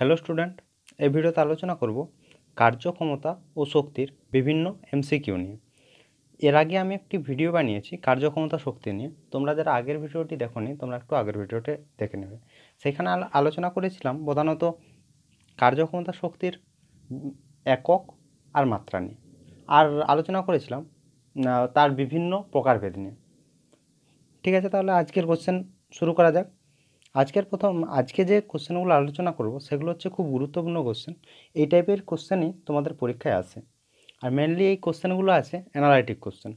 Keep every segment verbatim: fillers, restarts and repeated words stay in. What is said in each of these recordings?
Hello student ए भिडियोते आलोचना करब कार्यक्षमता और शक्तिर विभिन्न एमसीक्यू निये। एर आगे आमि एकटी भिडियो बानियेछि कार्यक्षमता शक्ति निये, तोमरा जारा आगेर भिडियोटी देखोनि तोमरा एकटु आगेर भिडियोटे देखे नेबे। सेखाने आलोचना करेछिलाम प्रधानत कार्यक्षमता शक्तिर एकक आर मात्रा निये, आर आलोचना करेछिलाम तार विभिन्न प्रकारभेद निये। ठीक आछे, ताहले आजकेर क्वेश्चन शुरू करा जाक। आजकल प्रथम आज के जो कोश्चनगुलो आलोचना करब सेगुलो होच्छे खूब गुरुत्वपूर्ण कोश्चन। ये टाइपर कोश्चन ही तुम्हारे परीक्षा आसे और मेनलि ये कोश्चनगुलो आसे एनालिटिक कोश्चन।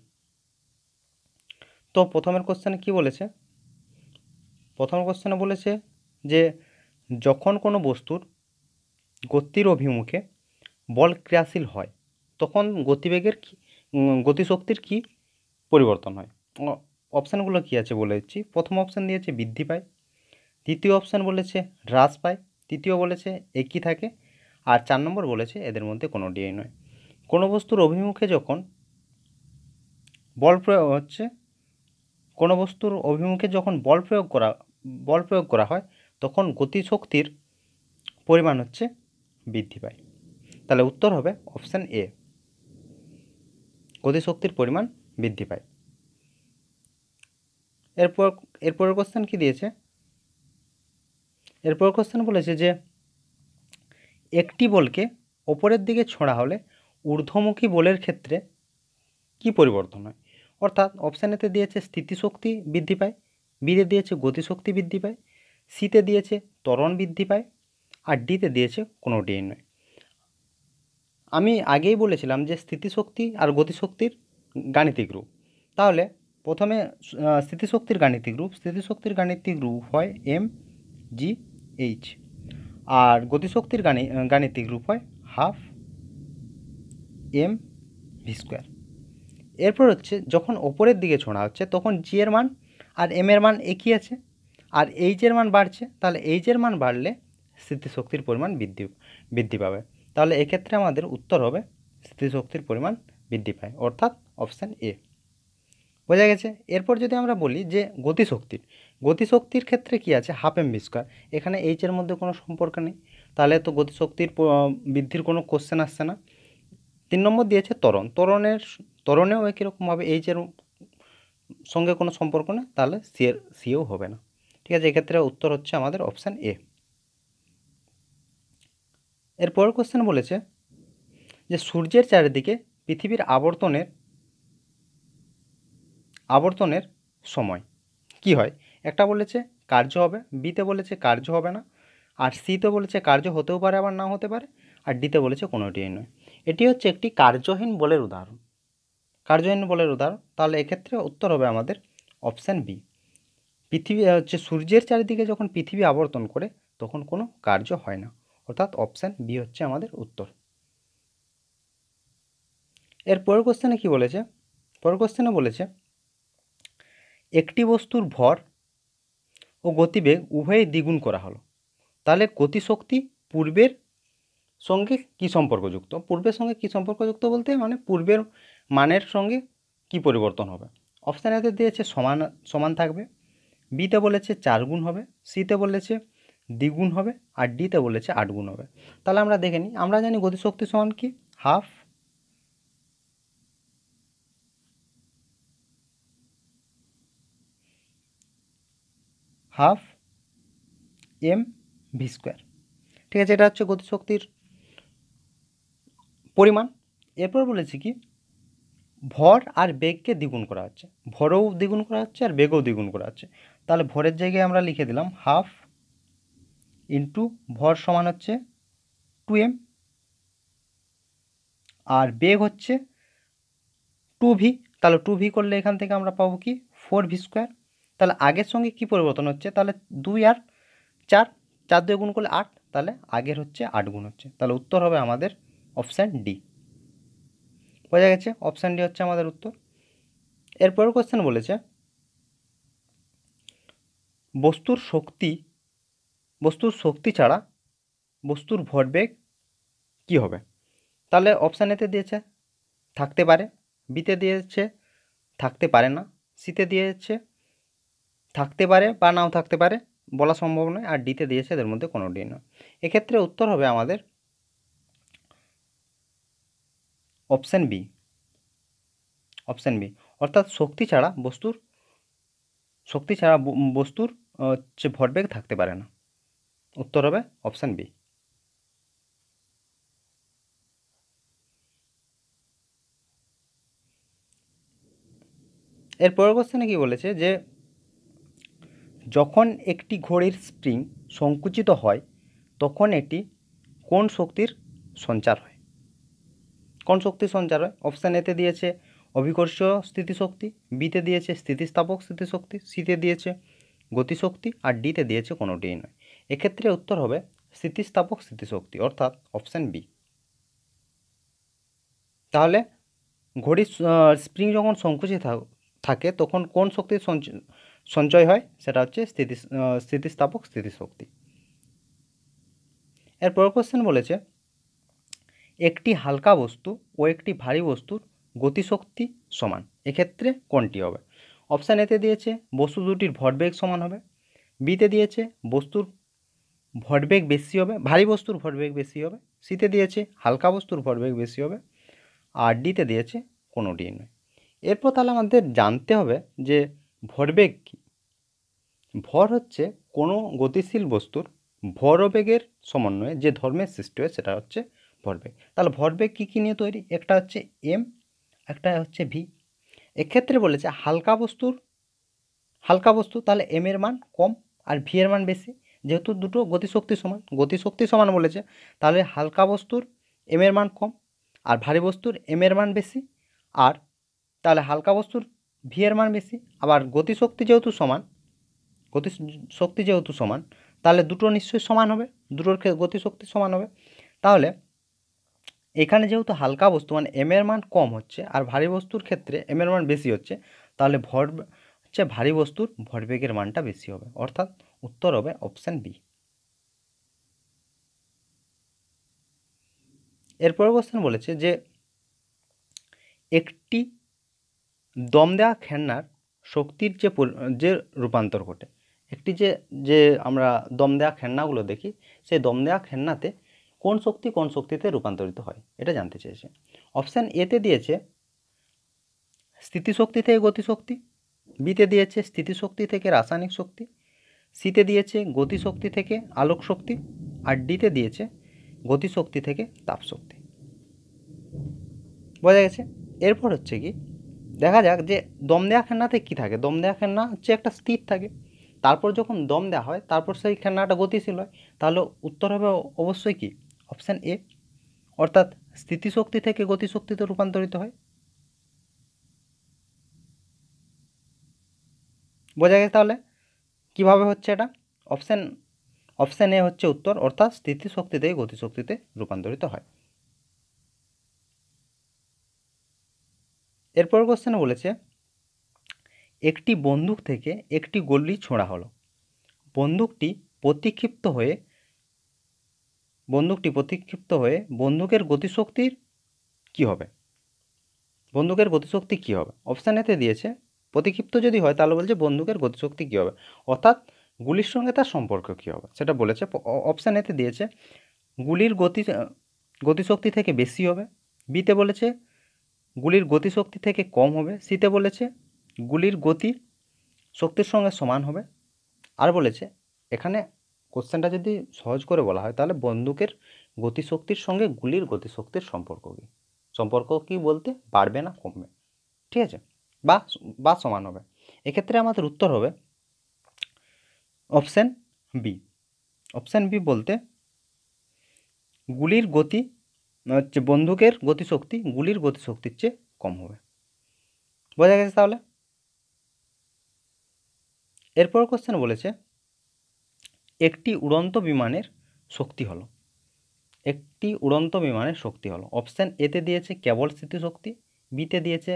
तो प्रथम कोश्चन कि बोलेछे, प्रथम कोश्चने बोलेछे जे जखन कोनो बस्तुर गतिर अभिमुखे बल क्रियाशील हय तखन गतिवेगेर गतिशक्तिर कि परिवर्तन हय। अपशनगुलो कि आछे बोले दिच्छि। प्रथम अपशन दियेछे बृद्धि पाय, द्वितीय अपशन बोलेছে হ্রাস পায়, তৃতীয় বলেছে একই থাকে আর চার নম্বর বলেছে এদের মধ্যে কোনোটিই নয়। কোনো বস্তুর অভিমুখে যখন বল প্রয়োগ হচ্ছে কোনো বস্তুর অভিমুখে যখন বল প্রয়োগ করা বল প্রয়োগ করা হয় তখন গতিশক্তির পরিমাণ হচ্ছে বৃদ্ধি পায়। তাহলে উত্তর হবে অপশন এ, গতিশক্তির পরিমাণ বৃদ্ধি পায়। এরপর এরপরের কোশ্চেন কি দিয়েছে? এরপর কোশ্চেন বলেছে যে একটি বলকে ওপরের দিকে ছোঁড়া হলে ঊর্ধ্বমুখী বলের ক্ষেত্রে কি পরিবর্তন হয়। অর্থাৎ অপশান এতে দিয়েছে স্থিতিশক্তি বৃদ্ধি পায়, বিতে দিয়েছে গতিশক্তি বৃদ্ধি পায়, সিতে দিয়েছে ত্বরণ বৃদ্ধি পায় আর ডিতে দিয়েছে কোনোটিই নয়। আমি আগেই বলেছিলাম যে স্থিতিশক্তি আর গতিশক্তির গাণিতিক রূপ। তাহলে প্রথমে স্থিতিশক্তির গাণিতিক রূপ স্থিতিশক্তির গাণিতিক রূপ হয় এম जी एच और गतिशक्तिर गाणी गाणितिक रूप है हाफ एम भि स्कोर। एरपर हे जखन ओपर दिखे छोड़ा हे तखन जी एर मान और एम एर मान एक ही आछे और एच एर मान बाड़छे, ताहले एच एर मान बाड़ले स्थितिशक्तिर परिमाण बृद्धि बृद्धि पाबे। ताहले एई क्षेत्रे आमादेर उत्तर होबे स्थितिशक्तिर परिमाण बृद्धि पाय, अर्थात अपशन ए। बोझा गेছে। এরপর যদি আমরা বলি যে গতিশক্তির গতিশক্তির ক্ষেত্রে কি আছে হাফ এম স্কয়ার, এখানে এইচ এর মধ্যে কোনো সম্পর্ক নেই, তাহলে তো গতিশক্তির বৃদ্ধির কোনো কোশ্চেন আসছে না। তিন নম্বর দিয়েছে ত্বরণ, ত্বরণের ত্বরণেও একই রকমভাবে এইচ এর সঙ্গে কোনো সম্পর্ক নেই, তাহলে সি এর সিও হবে না। ঠিক আছে, এক্ষেত্রে উত্তর হচ্ছে আমাদের অপশান এ। এরপর কোশ্চেন বলেছে যে সূর্যের চারিদিকে পৃথিবীর আবর্তনের আবর্তনের সময় কি হয়। একটা বলেছে কার্য হবে, বিতে বলেছে কার্য হবে না আর সিতে বলেছে কার্য হতেও পারে আবার নাও হতে পারে আর ডিতে বলেছে কোনোটিই নয়। এটি হচ্ছে একটি কার্যহীন বলের উদাহরণ কার্যহীন বলের উদাহরণ তাহলে এক্ষেত্রে উত্তর হবে আমাদের অপশান বি। পৃথিবী হচ্ছে সূর্যের চারিদিকে যখন পৃথিবী আবর্তন করে তখন কোনো কার্য হয় না, অর্থাৎ অপশান বি হচ্ছে আমাদের উত্তর। এর পরের কোশ্চেনে কী বলেছে? পরের কোশ্চেনে বলেছে একটি বস্তুর ভর ও গতিবেগ উভয়ই দ্বিগুণ করা হলো, তাহলে গতিশক্তি পূর্বের সঙ্গে কি সম্পর্কযুক্ত পূর্বের সঙ্গে কি সম্পর্কযুক্ত বলতে মানে পূর্বের মানের সঙ্গে কি পরিবর্তন হবে। অপশান এতে দিয়েছে সমান সমান থাকবে, বিতে বলেছে চার গুণ হবে, সিতে বলেছে দ্বিগুণ হবে আর ডিতে বলেছে আট গুণ হবে। তাহলে আমরা দেখে নিই, আমরা জানি গতিশক্তি সমান কি half half M V square. ठीक है, ये गतिशक्तिर परिमाण। एरपर बोलेछे कि भर और बेग के द्विगुण करा होच्छे, भरो द्विगुण करा होच्छे और बेगो द्विगुण करा होच्छे। ताहले भरेर जायगाय आमरा लिखे दिलाम हाफ इंटू भर समान होच्छे टू एम और बेग होच्छे टू भि, ताहले टू भि करले एखान थेके आमरा पाबो कि फोर भि स्कोर। তাহলে আগের সঙ্গে কি পরিবর্তন হচ্ছে, তাহলে দুই আর চার চার দুই গুণ করলে আট, তাহলে আগের হচ্ছে আট গুণ হচ্ছে, তাহলে উত্তর হবে আমাদের অপশান ডি। বোঝা গেছে, অপশান ডি হচ্ছে আমাদের উত্তর। এরপরের কোশ্চেন বলেছে বস্তুর শক্তি বস্তুর শক্তি ছাড়া বস্তুর ভরবেগ কি হবে। তাহলে অপশান এতে দিয়েছে থাকতে পারে, বিতে দিয়েছে থাকতে পারে না, সিতে দিয়েছে থাকতে পারে বা নাও থাকতে পারে বলা সম্ভব নয় আর ডিতে দিয়েছে এদের মধ্যে কোনো ডি নয়। এক্ষেত্রে উত্তর হবে আমাদের অপশান বি, অপশান বি অর্থাৎ শক্তি ছাড়া বস্তুর শক্তি ছাড়া বস্তুর যে ভরবেগ থাকতে পারে না। উত্তর হবে অপশান বি। এর পরের কোশ্চেনে কি বলেছে যে যখন একটি ঘড়ির স্প্রিং সংকুচিত হয় তখন এটি কোন শক্তির সঞ্চার হয়, কোন শক্তির সঞ্চার হয়? অপশান এতে দিয়েছে অভিকর্ষীয় স্থিতিশক্তি, বিতে দিয়েছে স্থিতিস্থাপক স্থিতিশক্তি, সিতে দিয়েছে গতিশক্তি আর ডিতে দিয়েছে কোনোটিই নয়। এক্ষেত্রে উত্তর হবে স্থিতিস্থাপক স্থিতিশক্তি অর্থাৎ অপশান বি। তাহলে ঘড়ির স্প্রিং যখন সংকুচিত থাকে তখন কোন শক্তির সঞ্চয় হয়, সেটা হচ্ছে স্থিতি স্থিতিস্থাপক স্থিতিশক্তি। এর পরের কোশ্চেন বলেছে একটি হালকা বস্তু ও একটি ভারী বস্তুর গতিশক্তি সমান, এক্ষেত্রে কোনটি হবে? অপশান এতে দিয়েছে বস্তু দুটির ভরবেগ সমান হবে, বিতে দিয়েছে বস্তুর ভরবেগ বেশি হবে, ভারী বস্তুর ভরবেগ বেশি হবে, সিতে দিয়েছে হালকা বস্তুর ভরবেগ বেশি হবে আর ডিতে দিয়েছে কোনোটি নয়। এরপর তাহলে আমাদের জানতে হবে যে ভরবেগ কী? ভর হচ্ছে কোনো গতিশীল বস্তুর ভরবেগের সমন্বয়ে যে ধর্মের সৃষ্টি হয় সেটা হচ্ছে ভরবেগ। তাহলে ভরবেগ কী কী নিয়ে তৈরি? একটা হচ্ছে এম, একটা হচ্ছে ভি। এক্ষেত্রে বলেছে হালকা বস্তুর হালকা বস্তু তাহলে এম এর মান কম আর ভি এর মান বেশি, যেহেতু দুটো গতিশক্তি সমান, গতিশক্তি সমান বলেছে তাহলে হালকা বস্তুর এম এর মান কম আর ভারী বস্তুর এম এর মান বেশি, আর তাহলে হালকা বস্তুর ভি এর মান বেশি, আবার গতিশক্তি যেহেতু সমান গতিশক্তি যেহেতু সমান তাহলে দুটো নিশ্চয়ই সমান হবে, দুটোর গতিশক্তি সমান হবে। তাহলে এখানে যেহেতু হালকা বস্তু মানে এম এর মান কম হচ্ছে আর ভারী বস্তুর ক্ষেত্রে এম এর মান বেশি হচ্ছে, তাহলে ভর হচ্ছে ভারী বস্তুর ভরবেগের মানটা বেশি হবে অর্থাৎ উত্তর হবে অপশান বি। এরপর কোশ্চেন বলেছে যে একটি দম দেওয়া খেলনার শক্তির যে যে রূপান্তর ঘটে, একটি যে যে আমরা দম দেওয়া খেলনাগুলো দেখি সেই দম দেওয়া খেলনাতে কোন শক্তি কোন শক্তিতে রূপান্তরিত হয় এটা জানতে চেয়েছে। অপশান এতে দিয়েছে স্থিতিশক্তি থেকে গতিশক্তি, বিতে দিয়েছে স্থিতিশক্তি থেকে রাসায়নিক শক্তি, সিতে দিয়েছে গতিশক্তি থেকে আলোক শক্তি আর ডিতে দিয়েছে গতিশক্তি থেকে তাপশক্তি। বোঝা গেছে? এরপর হচ্ছে কি দেখা যাক যে দম দেওয়া খেলনাতে কী থাকে? দম দেওয়া খেলনা হচ্ছে একটা স্থির থাকে, তারপর যখন দম দেওয়া হয় তারপর সেই খেলনাটা গতিশীল হয়। তাহলে উত্তর হবে অবশ্যই কি অপশান এ অর্থাৎ স্থিতিশক্তি থেকে গতিশক্তিতে রূপান্তরিত হয়। বোঝা গেছে? তাহলে কিভাবে হচ্ছে এটা? অপশান অপশান এ হচ্ছে উত্তর অর্থাৎ স্থিতিশক্তি থেকে গতিশক্তিতে রূপান্তরিত হয়। এরপর কোশ্চেনে বলেছে একটি বন্দুক থেকে একটি গুলি ছোঁড়া হলো, বন্দুকটি প্রতিক্ষিপ্ত হয়ে বন্দুকটি প্রতিক্ষিপ্ত হয়ে বন্দুকের গতিশক্তির কি হবে, বন্দুকের গতিশক্তি কি হবে? অপশান এতে দিয়েছে প্রতিক্ষিপ্ত যদি হয় তাহলে বলছে বন্দুকের গতিশক্তি কি হবে অর্থাৎ গুলির সঙ্গে তার সম্পর্ক কি হবে সেটা বলেছে। অপশান এতে দিয়েছে গুলির গতি গতিশক্তি থেকে বেশি হবে, বিতে বলেছে গুলির গতিশক্তি থেকে কম হবে, সিতে বলেছে গুলির গতি শক্তির সঙ্গে সমান হবে, আর বলেছে এখানে কোশ্চেনটা যদি সহজ করে বলা হয় তাহলে বন্দুকের গতিশক্তির সঙ্গে গুলির গতিশক্তির সম্পর্ক কী, সম্পর্ক কী বলতে বাড়বে না কমবে, ঠিক আছে, বা বা সমান হবে। এক্ষেত্রে আমাদের উত্তর হবে অপশান বি। অপশান বি বলতে গুলির গতি হচ্ছে বন্দুকের গতিশক্তি গুলির গতিশক্তির চেয়ে কম হবে। বোঝা গেছে? তাহলে এরপর কোশ্চেন বলেছে একটি উড়ন্ত বিমানের শক্তি হলো, একটি উড়ন্ত বিমানের শক্তি হলো। অপশান এতে দিয়েছে কেবল স্থিতিশক্তি, বিতে দিয়েছে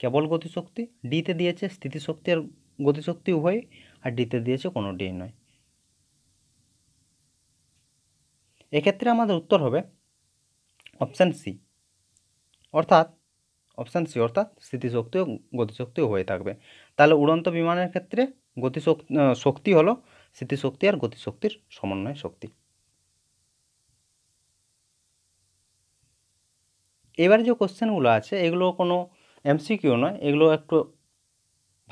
কেবল গতিশক্তি, ডিতে দিয়েছে স্থিতিশক্তি আর গতিশক্তি উভয় আর ডিতে দিয়েছে কোনোটি নয়। এক্ষেত্রে আমাদের উত্তর হবে অপশান সি অর্থাৎ অপশান সি অর্থাৎ স্থিতিশক্তি ও গতিশক্তিও হয়ে থাকবে। তাহলে উড়ন্ত বিমানের ক্ষেত্রে গতিশক্তি শক্তি হলো स्थितिशक्ति और गतिशक्तिर समन्वय शक्ति। एबारे जो कोश्चेनगुलो आछे एगुलो कोनो एमसीक्यू नय, एगुलो एकटु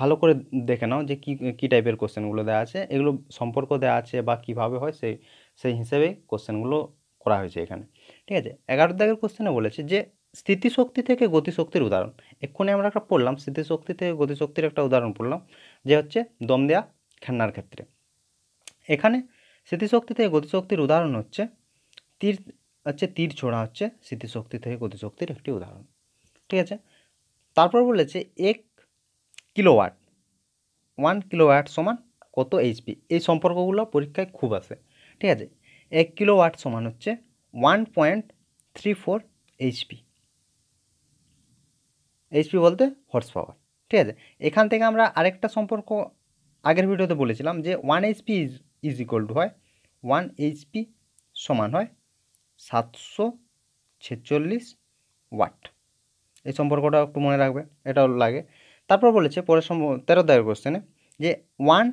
ভালো করে দেখে নাও যে কি কি টাইপের কোশ্চেনগুলো দেওয়া আছে, এগুলো সম্পর্ক দেওয়া আছে বা কিভাবে হয় সেই সেই হিসেবে কোশ্চেনগুলো করা হয়েছে এখানে। ঠিক আছে, এগারো দাগের কোশ্চেনে বলেছে যে স্থিতিশক্তি থেকে গতিশক্তির উদাহরণ। এক্ষুনি আমরা একটা পড়লাম স্থিতিশক্তি থেকে গতিশক্তির একটা উদাহরণ পড়লাম, যে হচ্ছে দম দেয়া খেলনার ক্ষেত্রে। এখানে স্থিতিশক্তি থেকে গতিশক্তির উদাহরণ হচ্ছে তীর হচ্ছে তীর ছোড়া হচ্ছে স্থিতিশক্তি থেকে গতিশক্তির একটি উদাহরণ। ঠিক আছে, তারপর বলেছে এক কিলোওয়াট ওয়ান কিলোওয়াট সমান কত এইচপি। এই সম্পর্কগুলো পরীক্ষায় খুব আসে। ঠিক আছে, এক কিলোওয়াট সমান হচ্ছে one point three four HP, HP বলতে হর্স পাওয়ার। ঠিক আছে, এখান থেকে আমরা আরেকটা সম্পর্ক আগের ভিডিওতে বলেছিলাম যে one HP is is equal to হয় ওয়ান এইচপি সমান হয় সাতশো ছেচল্লিশ ওয়াট। এই সম্পর্কটা একটু মনে রাখবে, এটাও লাগে। তারপর বলেছে পরের সম তেরো দাগের কোশ্চেনে যে ওয়ান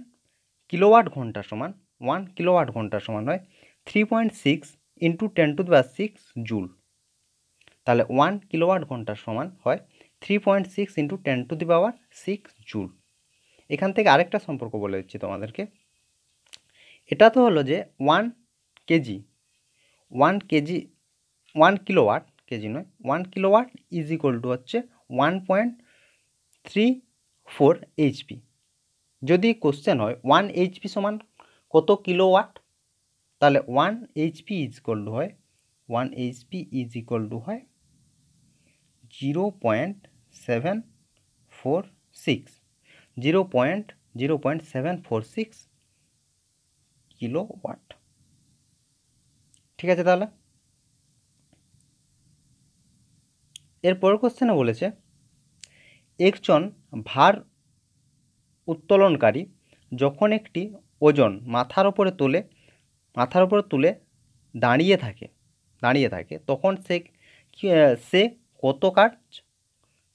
কিলোওয়াট ঘন্টা সমান ওয়ান কিলোওয়াট ঘন্টা সমান হয় three point six into ten to বা সিক্স জুল। তাহলে ওয়ান কিলোওয়াট ঘন্টা সমান হয় three point six into ten to the power six joule. এখান থেকে আরেকটা সম্পর্ক বলে দিচ্ছি তোমাদেরকে, এটা তো হলো যে one KG one KG one kilowatt KG নয় one kilowatt is equal to হচ্ছে one point three four HP. যদি কোশ্চেন হয় ওয়ান এইচপি সমান কত কিলোওয়াট, তাহলে one HP is equal to হয় one HP is equal to হয় zero point seven four six zero point zero point seven four six kilowatt. ঠিক আছে, তাহলে এরপরের কোশ্চেনে বলেছে একজন ভার উত্তোলনকারী যখন একটি ওজন মাথার উপরে তুলে মাথার উপরে তুলে দাঁড়িয়ে থাকে দাঁড়িয়ে থাকে তখন সে সে কত কাজ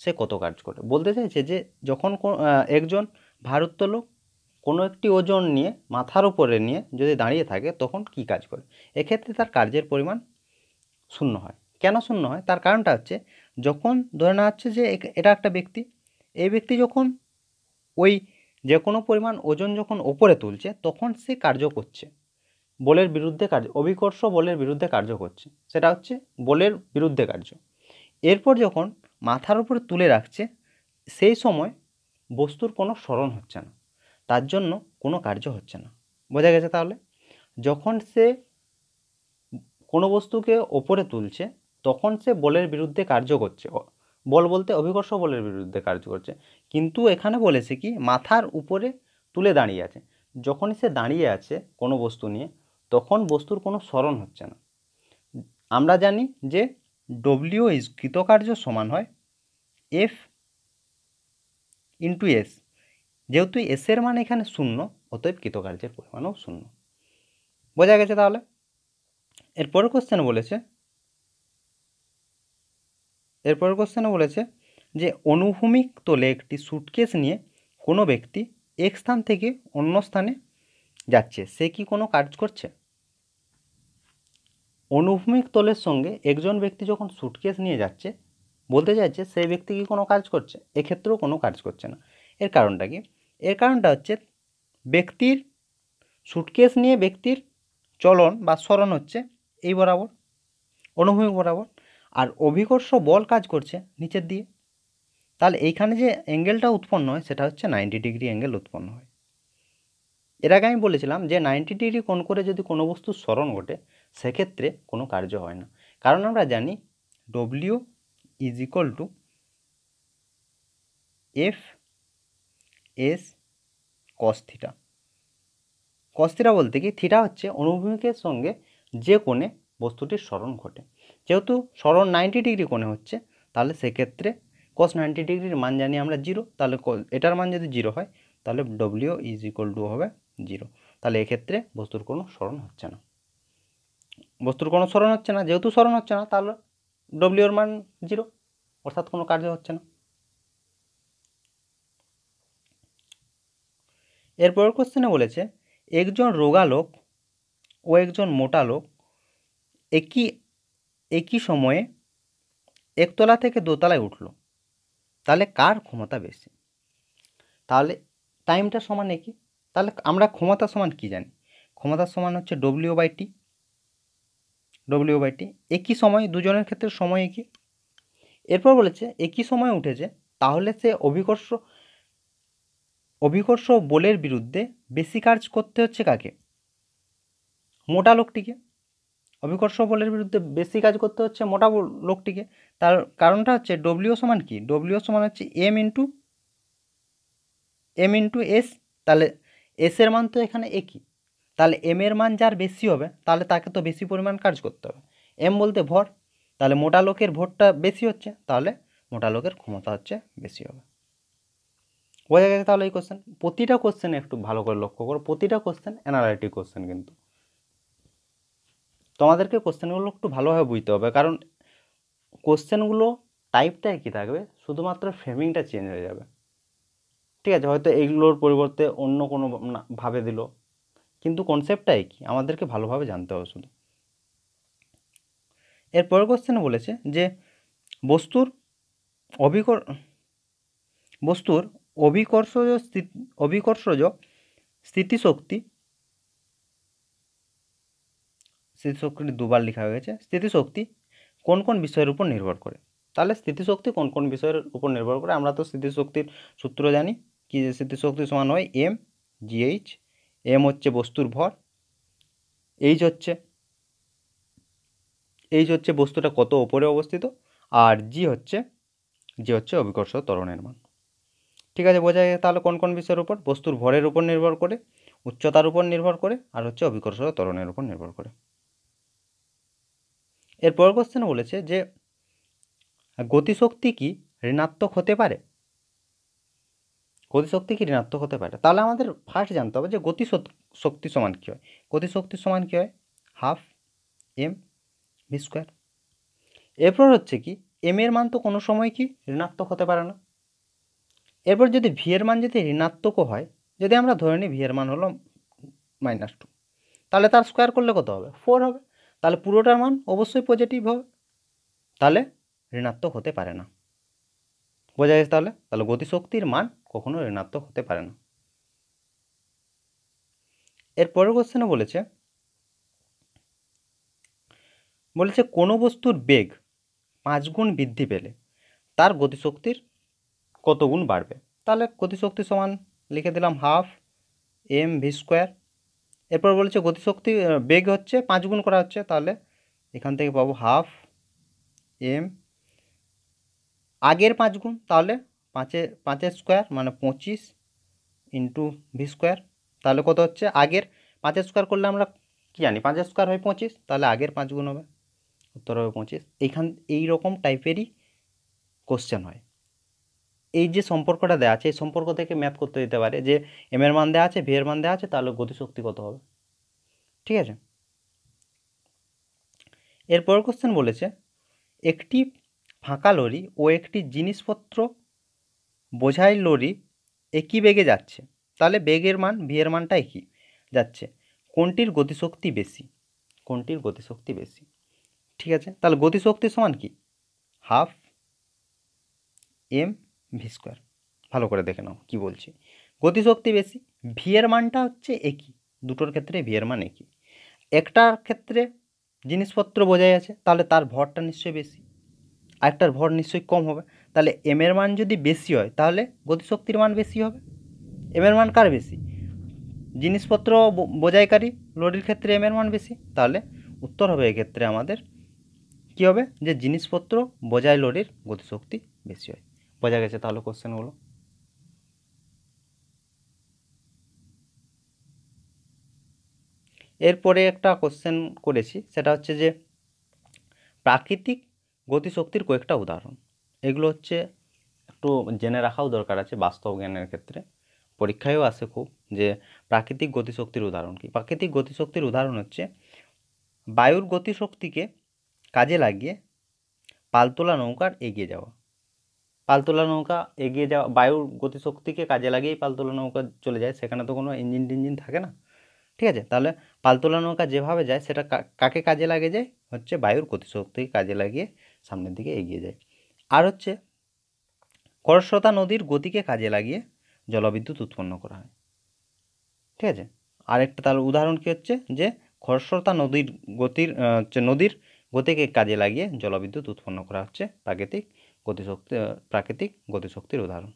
সে কত কাজ করে। বলতে চাইছে যে যখন একজন ভার উত্তোলক কোনো একটি ওজন নিয়ে মাথার উপরে নিয়ে যদি দাঁড়িয়ে থাকে তখন কি কাজ করে। এক্ষেত্রে তার কার্যের পরিমাণ শূন্য হয়। কেন শূন্য হয়, তার কারণটা হচ্ছে যখন ধরে নেওয়া হচ্ছে যে এটা একটা ব্যক্তি, এই ব্যক্তি যখন ওই যে কোনো পরিমাণ ওজন যখন ওপরে তুলছে তখন সে কার্য করছে বলের বিরুদ্ধে কার্য, অভিকর্ষ বলের বিরুদ্ধে কার্য করছে, সেটা হচ্ছে বলের বিরুদ্ধে কার্য। এরপর যখন মাথার উপরে তুলে রাখছে সেই সময় বস্তুর কোনো সরণ হচ্ছে না, তার জন্য কোনো কার্য হচ্ছে না। বোঝা গেছে, তাহলে যখন সে কোনো বস্তুকে ওপরে তুলছে তখন সে বলের বিরুদ্ধে কার্য করছে, বল বলতে অভিকর্ষ বলের বিরুদ্ধে কার্য করছে। কিন্তু এখানে বলেছে কি মাথার উপরে তুলে দাঁড়িয়ে আছে, যখনই সে দাঁড়িয়ে আছে কোনো বস্তু নিয়ে তখন বস্তুর কোনো সরণ হচ্ছে না। আমরা জানি যে ডব্লিউ ইজ কৃতকার্য সমান হয় এফ ইন্টু এস, যেহেতু এসের মান এখানে শূন্য অতএব কৃতকার্যের পরিমাণও শূন্য। বোঝা গেছে, তাহলে এরপরের কোশ্চেন বলেছে এরপরের কোশ্চেনে বলেছে যে অনুভূমিক তলে একটি সুটকেস নিয়ে কোনো ব্যক্তি এক স্থান থেকে অন্য স্থানে যাচ্ছে, সে কি কোনো কাজ করছে। অনুভূমিক তলের সঙ্গে একজন ব্যক্তি যখন সুটকেস নিয়ে যাচ্ছে বলতে চাইছে সেই ব্যক্তি কি কোনো কাজ করছে। এক্ষেত্রেও কোনো কাজ করছে না। এর কারণটা কি, এর কারণটা হচ্ছে ব্যক্তির সুটকেস নিয়ে ব্যক্তির চলন বা সরণ হচ্ছে এই বরাবর অনুভূমিক বরাবর, আর অভিকর্ষ বল কাজ করছে নিচের দিয়ে। তাহলে এইখানে যে অ্যাঙ্গেলটা উৎপন্ন হয় সেটা হচ্ছে নাইনটি ডিগ্রি অ্যাঙ্গেল উৎপন্ন হয়। এর আগে আমি বলেছিলাম যে নাইনটি ডিগ্রি কোণ করে যদি কোনো বস্তুর সরণ ঘটে সেক্ষেত্রে কোনো কার্য হয় না, কারণ আমরা জানি W is equal to F S cos theta. Cos theta বলতে কি, থিটা হচ্ছে অনুভূমিকের সঙ্গে যে কোণে বস্তুটির সরণ ঘটে। যেহেতু সরণ নাইনটি ডিগ্রি কোণে হচ্ছে তাহলে সেক্ষেত্রে কস নাইনটি ডিগ্রির মান জানি আমরা জিরো, তাহলে এটার মান যদি জিরো হয় তাহলে ডব্লিউ ইজ ইকুয়াল টু হবে জিরো। তাহলে এক্ষেত্রে বস্তুর কোনো সরণ হচ্ছে না বস্তুর কোনো সরণ হচ্ছে না যেহেতু সরণ হচ্ছে না তাহলে ডব্লিউর মান জিরো, অর্থাৎ কোনো কার্য হচ্ছে না। এরপরের কোশ্চেনে বলেছে একজন রোগা লোক ও একজন মোটা লোক একই একই সময়ে একতলা থেকে দোতলায় উঠল, তাহলে কার ক্ষমতা বেশি? তাহলে টাইমটা সমান একই, তাহলে আমরা ক্ষমতা সমান কি জানি? ক্ষমতা সমান হচ্ছে W by T, W by T. একই সময় দুজনের ক্ষেত্রে সময় একই। এরপর বলেছে একই সময় উঠেছে, তাহলে সে অভিকর্ষ অভিকর্ষ বলের বিরুদ্ধে বেশি কাজ করতে হচ্ছে কাকে? মোটা লোকটিকে। অভিকর্ষ বলের বিরুদ্ধে বেশি কাজ করতে হচ্ছে মোটা লোকটিকে। তার কারণটা হচ্ছে ডব্লিউ সমান কি? ডব্লিউ সমান হচ্ছে M into M into S. তাহলে এসের মান তো এখানে একই, তাহলে এম এর মান যার বেশি হবে তাহলে তাকে তো বেশি পরিমাণ কাজ করতে হবে। এম বলতে ভর, তাহলে মোটা লোকের ভরটা বেশি হচ্ছে, তাহলে মোটা লোকের ক্ষমতা হচ্ছে বেশি হবে। বোঝা গেছে তাহলে এই কোশ্চেন? প্রতিটা কোশ্চেন একটু ভালো করে লক্ষ্য করো, প্রতিটা কোশ্চেন অ্যানালাইটিক কোশ্চেন, কিন্তু তোমাদেরকে কোশ্চেনগুলো একটু ভালোভাবে বুঝতে হবে, কারণ কোশ্চেনগুলো টাইপটা একই থাকবে, শুধুমাত্র ফ্রেমিংটা চেঞ্জ হয়ে যাবে। ঠিক আছে, হয়তো এইগুলোর পরিবর্তে অন্য কোনো ভাবে দিল, কিন্তু কনসেপ্টটা একই, আমাদেরকে ভালোভাবে জানতে হবে শুধু। এরপর কোশ্চেন বলেছে যে বস্তুর অভিকর বস্তুর অভিকর্ষজ অভিকর্ষজ স্থিতিশক্তি স্থিতিশক্তি দুবার লেখা হয়ে গেছে। স্থিতিশক্তি কোন কোন বিষয়ের উপর নির্ভর করে? তাহলে স্থিতিশক্তি কোন কোন বিষয়ের উপর নির্ভর করে? আমরা তো স্থিতিশক্তির সূত্র জানি কি, যে স্থিতিশক্তি সমান হয় এম জিএইচ। এম হচ্ছে বস্তুর ভর, এইচ হচ্ছে এইচ হচ্ছে বস্তুটা কত ওপরে অবস্থিত, আর জি হচ্ছে জি হচ্ছে অভিকর্ষ ত্বরণের মান। ঠিক আছে, বোঝা যায় তাহলে কোন কোন বিষয়ের উপর? বস্তুর ভরের উপর নির্ভর করে, উচ্চতার উপর নির্ভর করে, আর হচ্ছে অভিকর্ষ ত্বরণের উপর নির্ভর করে। এরপর কোশ্চেন বলেছে যে গতিশক্তি কি ঋণাত্মক হতে পারে? গতিশক্তি কি ঋণাত্মক হতে পারে? তাহলে আমাদের ফার্স্ট জানতে হবে যে গতিশক্তি সমান কী হয়? গতিশক্তি সমান কী হয়? Half M V square. এরপর হচ্ছে কি, এম এর মান তো কোনো সময় কি ঋণাত্মক হতে পারে না। এরপর যদি ভি এর মান যদি ঋণাত্মকও হয়, যদি আমরা ধরে নিই ভি এর মান হলো মাইনাস টু, তাহলে তার স্কোয়ার করলে কত হবে? ফোর হবে। তাহলে পুরোটার মান অবশ্যই পজিটিভ হবে, তাহলে ঋণাত্মক হতে পারে না। বোঝা গেছে তাহলে? তাহলে গতিশক্তির মান কখনো ঋণাত্মক হতে পারে না। এরপরের কোশ্চেনে বলেছে বলেছে কোনো বস্তুর বেগ পাঁচ গুণ বৃদ্ধি পেলে তার গতিশক্তির কত গুণ বাড়বে? তাহলে গতিশক্তি সমান লিখে দিলাম হাফ এম ভি স্কোয়ার। এরপর বলেছে গতিশক্তি বেগ হচ্ছে পাঁচ গুণ করা হচ্ছে, তাহলে এখান থেকে পাবো হাফ এম আগের পাঁচ গুণ, তাহলে পাঁচে পাঁচের স্কোয়ার মানে পঁচিশ ইন্টু ভি স্কোয়ার। তাহলে কত হচ্ছে? আগের পাঁচের স্কোয়ার করলে আমরা কি জানি? পাঁচের স্কোয়ার হয় পঁচিশ, তাহলে আগের পাঁচ গুণ হবে, উত্তর হবে পঁচিশ। এইখান এইরকম টাইপেরই কোশ্চেন হয়। এই যে সম্পর্কটা দেওয়া আছে, এই সম্পর্ক থেকে ম্যাথ করতে দিতে পারে যে এম এর মান দেওয়া আছে, ভি এর মান দেওয়া আছে, তাহলে গতিশক্তি কত হবে। ঠিক আছে, এরপর কোশ্চেন বলেছে একটি ফাঁকা লরি ও একটি জিনিসপত্র বোঝাই লরি একই বেগে যাচ্ছে, তাহলে বেগের মান ভি এর মানটা একই যাচ্ছে, কোনটির গতিশক্তি বেশি? কোনটির গতিশক্তি বেশি? ঠিক আছে, তাহলে গতিশক্তি সমান কি? Half M V square. ভালো করে দেখে নাও কী বলছি। গতিশক্তি বেশি, ভি এর মানটা হচ্ছে একই, দুটোর ক্ষেত্রে ভি এর মান একই। একটার ক্ষেত্রে জিনিসপত্র বোঝাই আছে, তাহলে তার ভরটা নিশ্চয়ই বেশি, আরেকটার ভর নিশ্চয়ই কম হবে। তাহলে এম এর মান যদি বেশি হয় তাহলে গতিশক্তির মান বেশি হবে। এম এর মান কার বেশি? জিনিসপত্র বোঝাইকারী লরির ক্ষেত্রে এম এর মান বেশি, তাহলে উত্তর হবে এক্ষেত্রে আমাদের কী হবে? যে জিনিসপত্র বোঝাই লরির গতিশক্তি বেশি হয়। বোঝা গেছে তাহলে কোশ্চেনগুলো? এরপরে একটা কোশ্চেন করেছি, সেটা হচ্ছে যে প্রাকৃতিক গতিশক্তির কয়েকটা উদাহরণ। এগুলো হচ্ছে একটু জেনে রাখাও দরকার আছে বাস্তব জ্ঞানের ক্ষেত্রে, পরীক্ষায়ও আসে খুব, যে প্রাকৃতিক গতিশক্তির উদাহরণ কি? প্রাকৃতিক গতিশক্তির উদাহরণ হচ্ছে বায়ুর গতিশক্তিকে কাজে লাগিয়ে পালতোলা নৌকার এগিয়ে যাওয়া। পালতোলা নৌকা এগিয়ে যাওয়া, বায়ুর গতিশক্তিকে কাজে লাগিয়েই পালতোলা নৌকা চলে যায়, সেখানে তো কোনো ইঞ্জিন টিঞ্জিন থাকে না, ठीक আছে। তাহলে পালতোলা নৌকা যেভাবে যায় সেটা কাকে কাজে লাগে যায়, হচ্ছে বায়ুর গতিশক্তিকে কাজে লাগিয়ে সামনের দিকে এগিয়ে যায়। আর হচ্ছে খরস্রোতা নদীর গতিকে কাজে লাগিয়ে জলবিদ্যুৎ উৎপন্ন করা হয়, ঠিক আছে। আরেকটা তাহলে উদাহরণ কি হচ্ছে যে খরস্রোতা নদীর গতির হচ্ছে নদীর গতিকে কাজে লাগিয়ে জলবিদ্যুৎ উৎপন্ন করা হচ্ছে প্রাকৃতিক গতিশক্তি প্রাকৃতিক গতিশক্তির উদাহরণ।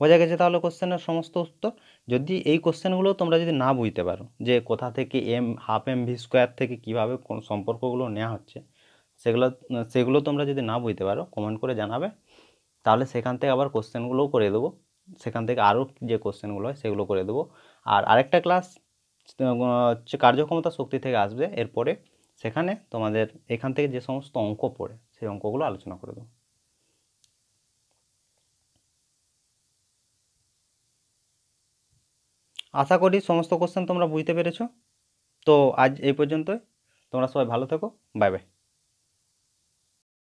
বোঝা গেছে তাহলে কোশ্চেনের সমস্ত উত্তর। যদি এই কোশ্চেনগুলো তোমরা যদি না বুঝতে পারো যে কোথা থেকে M half M V square থেকে কীভাবে কোন সম্পর্কগুলো নেওয়া হচ্ছে সেগুলো সেগুলো তোমরা যদি না বুঝতে পারো কমেন্ট করে জানাবে, তাহলে সেখান থেকে আবার কোশ্চেনগুলোও করে দেবো, সেখান থেকে আরও যে কোশ্চেনগুলো হয় সেগুলো করে দেবো। আর আরেকটা ক্লাস হচ্ছে কার্যক্ষমতা শক্তি থেকে আসবে, এরপরে সেখানে তোমাদের এখান থেকে যে সমস্ত অঙ্ক পড়ে সেই অঙ্কগুলো আলোচনা করে দেবো। আশা করি সমস্ত কোশ্চেন তোমরা বুঝতে পেরেছো। তো আজ এই পর্যন্তই, তোমরা সবাই ভালো থেকো, বাই বাই।